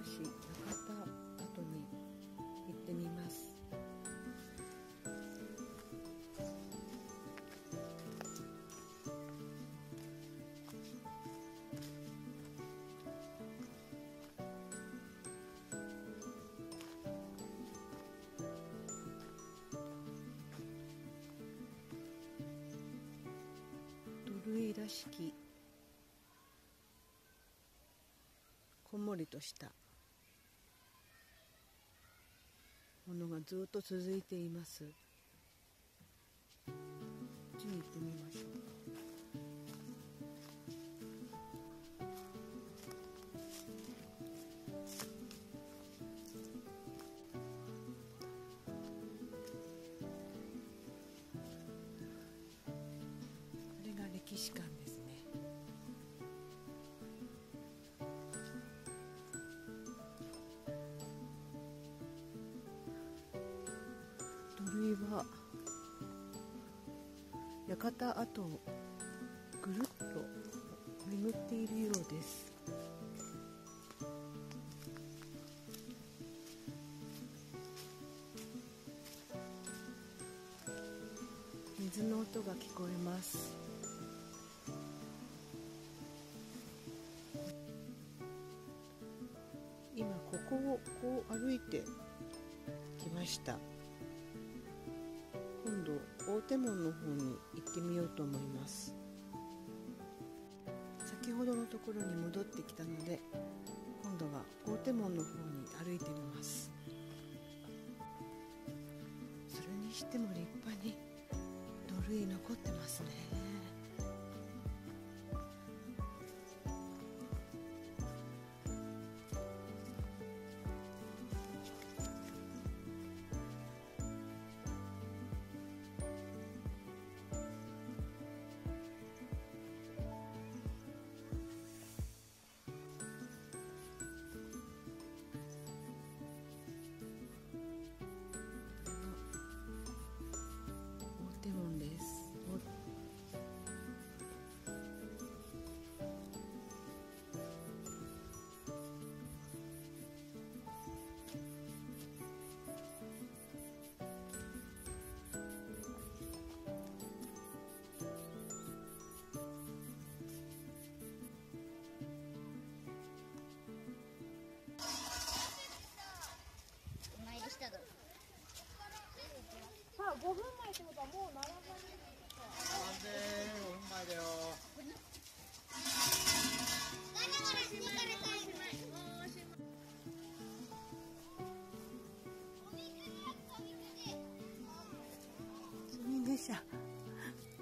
田市中田跡に行ってみます。土塁らしきこんもりとしたものがずっと続いています。こっちに行ってみましょう。これが歴史館ですね。土塁は屋形跡をぐるっと巡っているようです。水の音が聞こえます。今ここをこう歩いてきました。今度大手門の方に行ってみようと思います。先ほどのところに戻ってきたので、今度は大手門の方に歩いてみます。それにしても立派に土塁残ってますね。5分前ってことはもう並ばないんですか。並んで5分前だよ。お逃げ車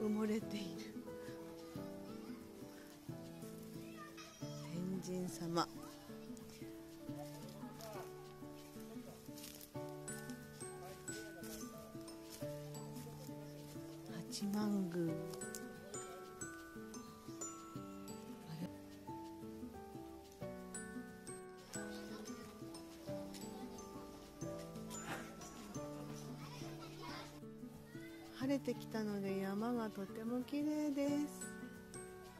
埋もれている。天神様。八幡宮。晴れてきたので山がとても綺麗です。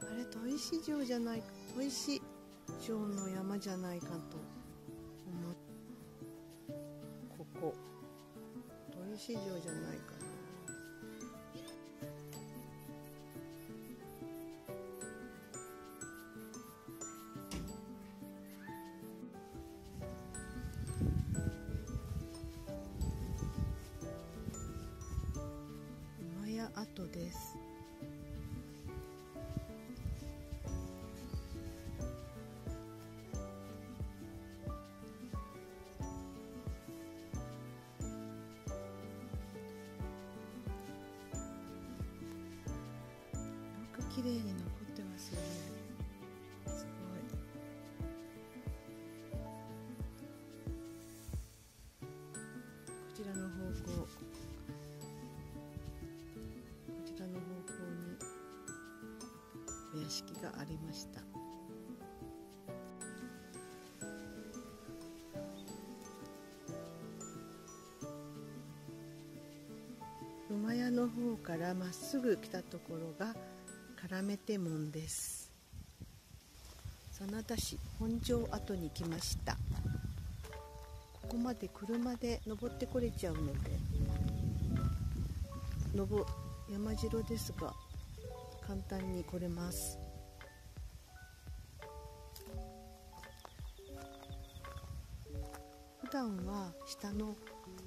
あれ、砥石城じゃない、砥石城の山じゃないかと思って。ここ砥石城じゃないかな。跡です。よく綺麗に残ってますよね。すごい。こちらの方向。屋敷がありました。馬屋の方からまっすぐ来たところが絡めて門です。真田市本庄跡に来ました。ここまで車で登ってこれちゃうので、山城ですが簡単に来れます。普段は下の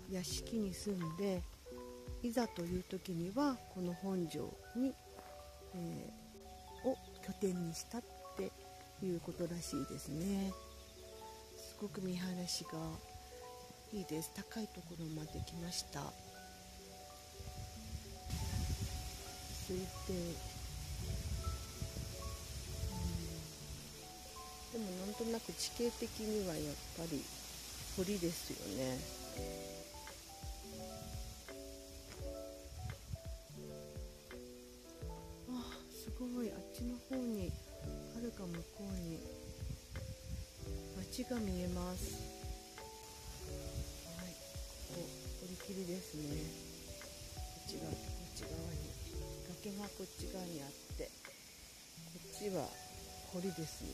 屋敷に住んで、いざという時にはこの本庄に、を拠点にしたっていうことらしいですね。すごく見晴らしがいいです。高いところまで来ました。続いて、でもなんとなく地形的にはやっぱり堀ですよね。すごい、あっちの方に、はるか向こうに街が見えます。はい、ここ折り切りですね。こっち側に崖がこっち側にあって、こっちは堀ですね。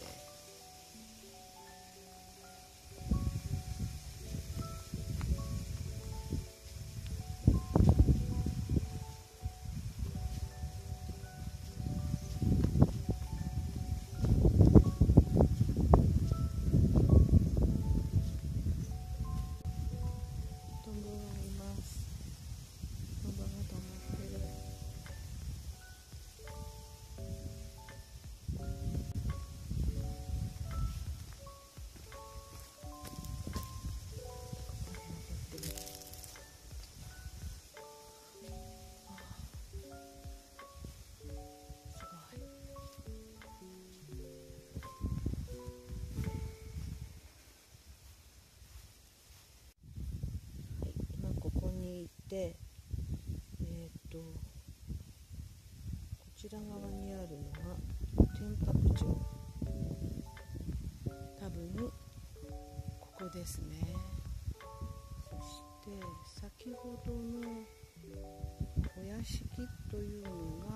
で、こちら側にあるのが天白町、多分ここですね。そして先ほどのお屋敷というのが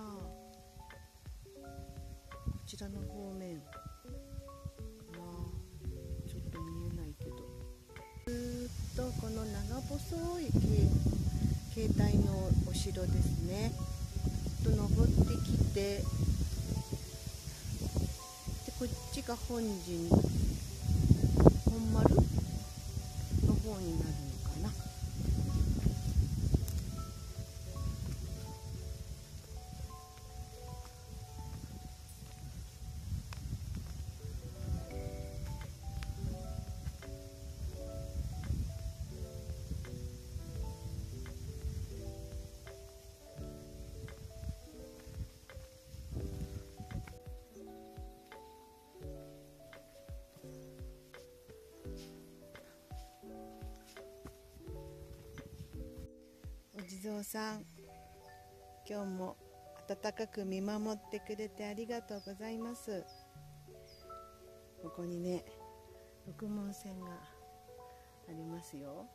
こちらの方面がちょっと見えないけど、ずっとこの長細い携帯のお城ですね。と登ってきて、でこっちが本丸の方になるのかな。お地蔵さん、今日も温かく見守ってくれてありがとうございます。ここにね、六文銭がありますよ。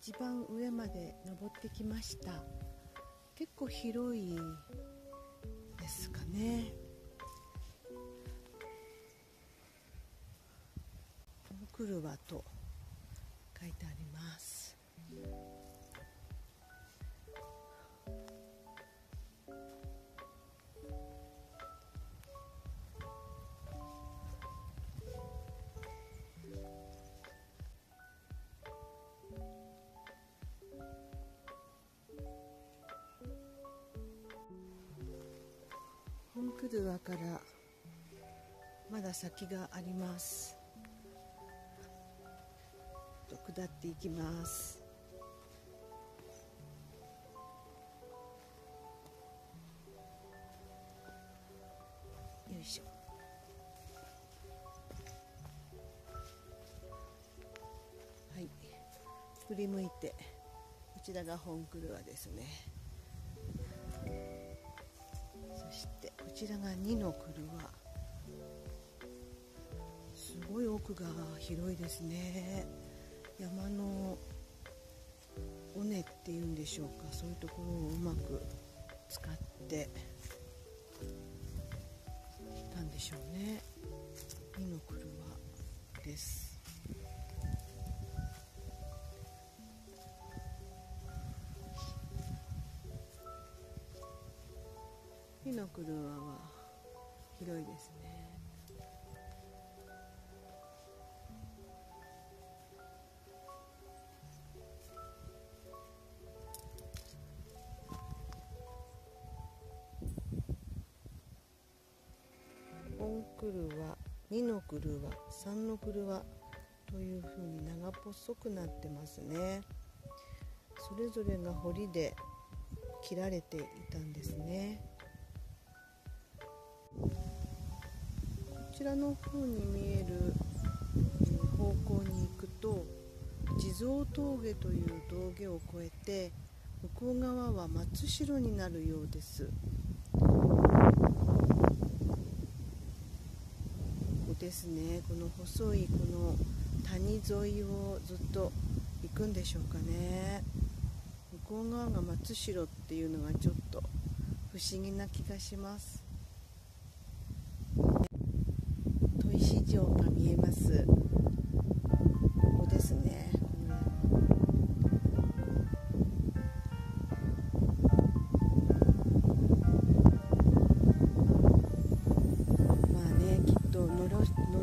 一番上まで登ってきました。結構広いですかね。大曲輪と書いてあります。本曲輪からまだ先があります。下っていきます。よいしょ。振り向いて、こちらが本曲輪ですね。そしてこちらが2の曲輪。すごい奥が広いですね。山の尾根っていうんでしょうか、そういうところをうまく使ってたんでしょうね。2の曲輪です。2の曲輪は広いですね。本曲輪、2の曲輪、3の曲輪というふうに長細くなってますね。それぞれが堀で切られていたんですね。こちらの方に見える方向に行くと、地蔵峠という峠を越えて向こう側は松代になるようです。ですね、この細いこの谷沿いをずっと行くんでしょうかね。向こう側が松代っていうのがちょっと不思議な気がします。砥石城が見えます。ここですね。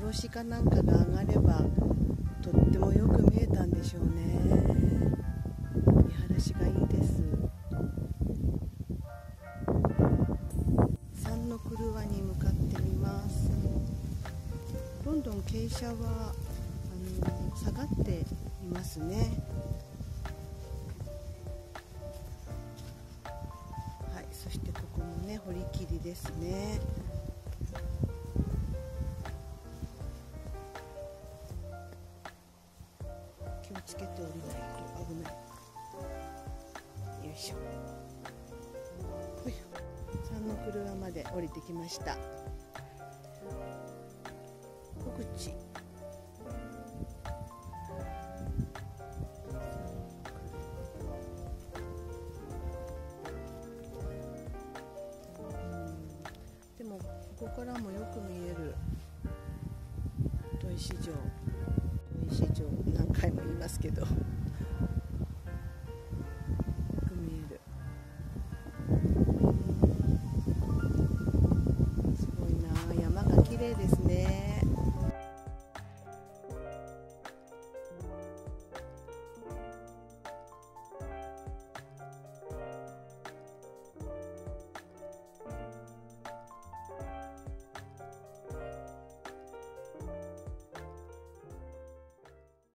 星かなんかが上がればとってもよく見えたんでしょうね。見晴らしがいいです。3の曲輪に向かってみます。どんどん傾斜は下がっていますね。はい、そしてここもね、堀切りですね。気をつけて降りないと危ない。よいしょ。3の曲輪まで降りてきました。小口でもここからもよく見える砥石城。何回も言いますけど